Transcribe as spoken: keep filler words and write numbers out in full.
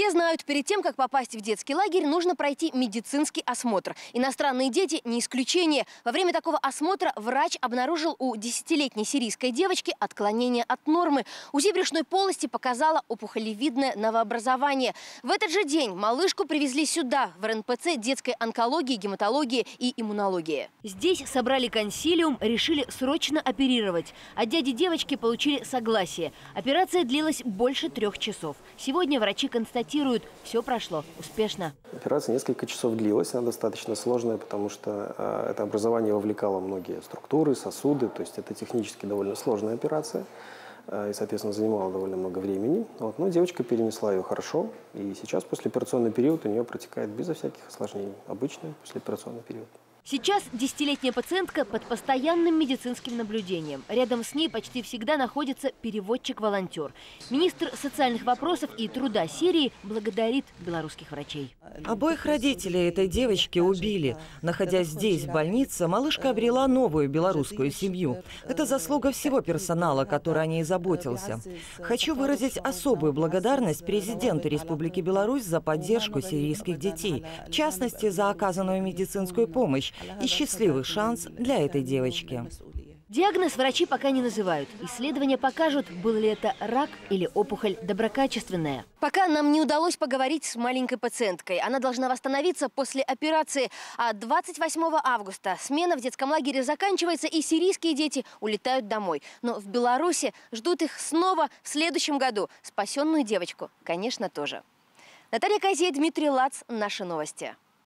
Все знают, перед тем, как попасть в детский лагерь, нужно пройти медицинский осмотр. Иностранные дети не исключение. Во время такого осмотра врач обнаружил у десятилетней сирийской девочки отклонение от нормы. УЗИ брюшной полости показало опухолевидное новообразование. В этот же день малышку привезли сюда, в эр эн пэ цэ детской онкологии, гематологии и иммунологии. Здесь собрали консилиум, решили срочно оперировать. От дяди девочки получили согласие. Операция длилась больше трех часов. Сегодня врачи констатируют, все прошло успешно. Операция несколько часов длилась, она достаточно сложная, потому что это образование вовлекало многие структуры, сосуды, то есть это технически довольно сложная операция и, соответственно, занимала довольно много времени. Вот. Но девочка перенесла ее хорошо, и сейчас послеоперационный период у нее протекает безо всяких осложнений, обычный послеоперационный период. Сейчас десятилетняя пациентка под постоянным медицинским наблюдением. Рядом с ней почти всегда находится переводчик-волонтер. Министр социальных вопросов и труда Сирии благодарит белорусских врачей. Обоих родителей этой девочки убили. Находясь здесь, в больнице, малышка обрела новую белорусскую семью. Это заслуга всего персонала, который о ней заботился. Хочу выразить особую благодарность президенту Республики Беларусь за поддержку сирийских детей, в частности, за оказанную медицинскую помощь и счастливый шанс для этой девочки. Диагноз врачи пока не называют. Исследования покажут, был ли это рак или опухоль доброкачественная. Пока нам не удалось поговорить с маленькой пациенткой. Она должна восстановиться после операции. А двадцать восьмого августа смена в детском лагере заканчивается, и сирийские дети улетают домой. Но в Беларуси ждут их снова в следующем году. Спасенную девочку, конечно, тоже. Наталья Казея, Дмитрий Лац. Наши новости.